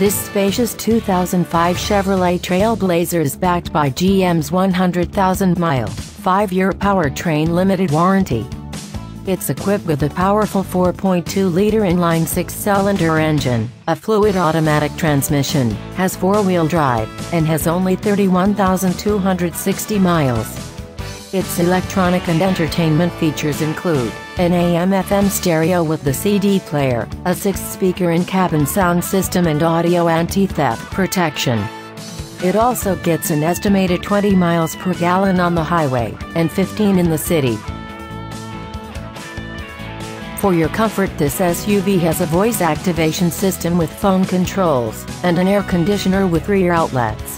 This spacious 2005 Chevrolet Trailblazer is backed by GM's 100,000-mile, 5-year powertrain limited warranty. It's equipped with a powerful 4.2-liter inline 6-cylinder engine, a fluid automatic transmission, has 4-wheel drive, and has only 31,260 miles. Its electronic and entertainment features include an AM/FM stereo with the CD player, a 6-speaker in-cabin sound system and audio anti-theft protection. It also gets an estimated 20 miles per gallon on the highway, and 15 in the city. For your comfort, this SUV has a voice activation system with phone controls, and an air conditioner with rear outlets.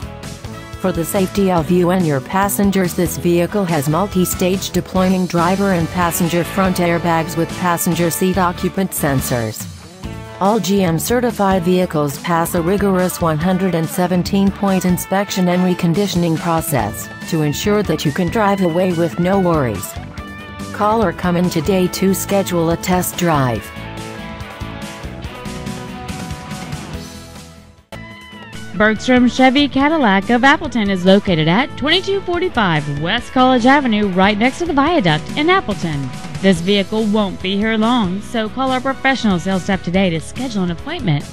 For the safety of you and your passengers, this vehicle has multi-stage deploying driver and passenger front airbags with passenger seat occupant sensors. All GM-certified vehicles pass a rigorous 117-point inspection and reconditioning process, to ensure that you can drive away with no worries. Call or come in today to schedule a test drive. Bergstrom Chevy Cadillac of Appleton is located at 2245 West College Avenue, right next to the Viaduct in Appleton. This vehicle won't be here long, so call our professional sales staff today to schedule an appointment.